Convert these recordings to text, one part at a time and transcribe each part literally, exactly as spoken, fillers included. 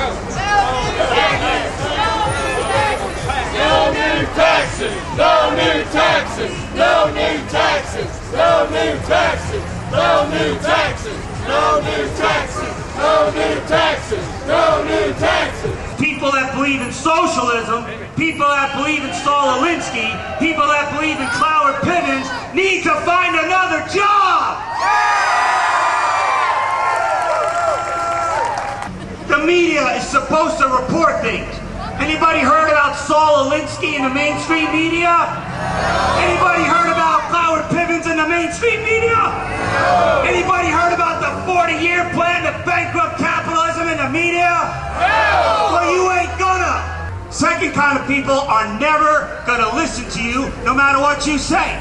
No new taxes, no new taxes, no new taxes, no new taxes, no new taxes, no new taxes, no new taxes. People that believe in socialism, people that believe in Saul Alinsky, people that believe in Cloward-Piven need to find another job! The media is supposed to report things. Anybody heard about Saul Alinsky in the mainstream media? Anybody heard about Cloward-Piven in the mainstream media? Anybody heard about the forty-year plan to bankrupt capitalism in the media? Well, you ain't gonna. Second kind of people are never gonna listen to you, no matter what you say.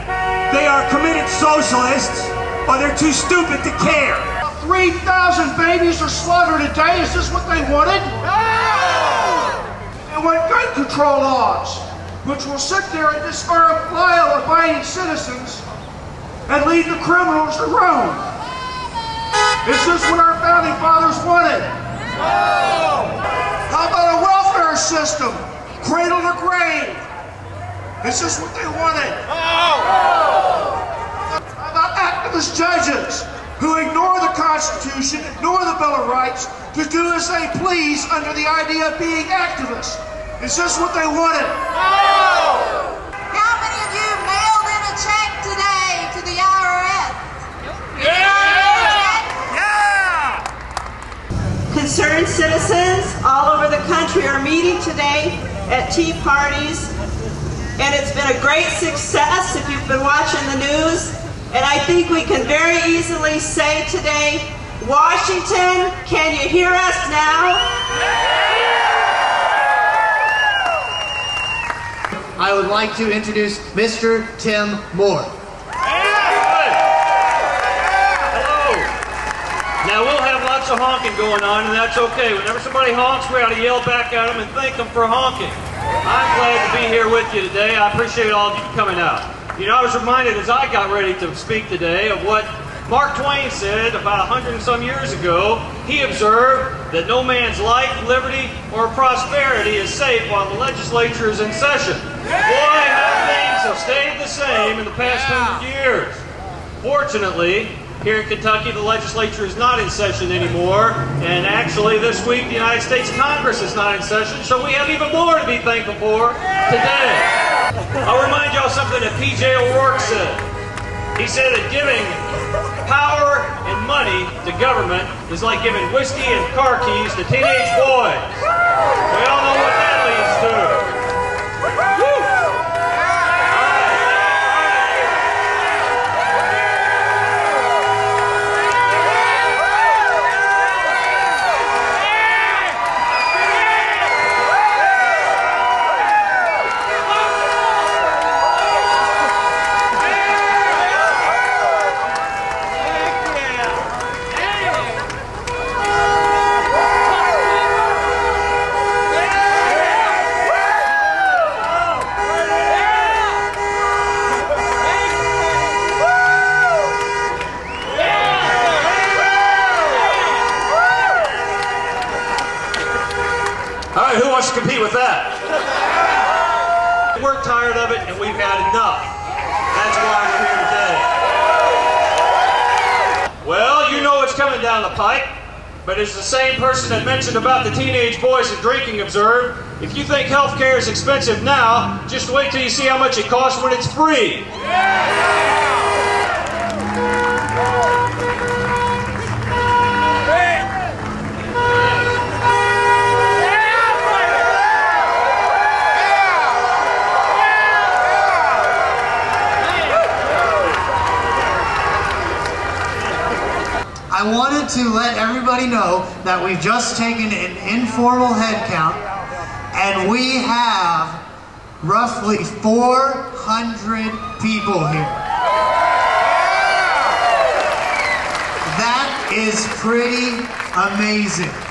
They are committed socialists, or they're too stupid to care. three thousand babies are slaughtered a day. Is this what they wanted? Want gun control laws, which will sit there and disarm law-abiding citizens and leave the criminals to roam. Is this what our founding fathers wanted? No! How about a welfare system, cradle to grave? Is this what they wanted? No! How about activist judges who ignore the Constitution, ignore the Bill of Rights, to do as they please under the idea of being activists? Is this what they wanted? No! How many of you mailed in a check today to the I R S? Yeah! Yeah! Concerned citizens all over the country are meeting today at tea parties, and it's been a great success if you've been watching the news. And I think we can very easily say today, Washington, can you hear us now? I would like to introduce Mister Tim Moore. Hello. Now, we'll have lots of honking going on, and that's okay. Whenever somebody honks, we ought to yell back at them and thank them for honking. I'm glad to be here with you today. I appreciate all of you coming out. You know, I was reminded as I got ready to speak today of what Mark Twain said about a hundred and some years ago. He observed that no man's life, liberty, or prosperity is safe while the legislature is in session. Boy, how things have stayed the same in the past hundred years. Fortunately, here in Kentucky, the legislature is not in session anymore, and actually this week the United States Congress is not in session, so we have even more to be thankful for today. I'll remind y'all something that P J O'Rourke said. He said that giving power and money to government is like giving whiskey and car keys to teenage boys. We all know what that leads to. Woo! Compete with that. We're tired of it and we've had enough. That's why we're here today. Well, you know it's coming down the pipe, but as the same person that mentioned about the teenage boys and drinking observed, if you think healthcare is expensive now, just wait till you see how much it costs when it's free. Yeah! I wanted to let everybody know that we've just taken an informal head count, and we have roughly four hundred people here. That is pretty amazing.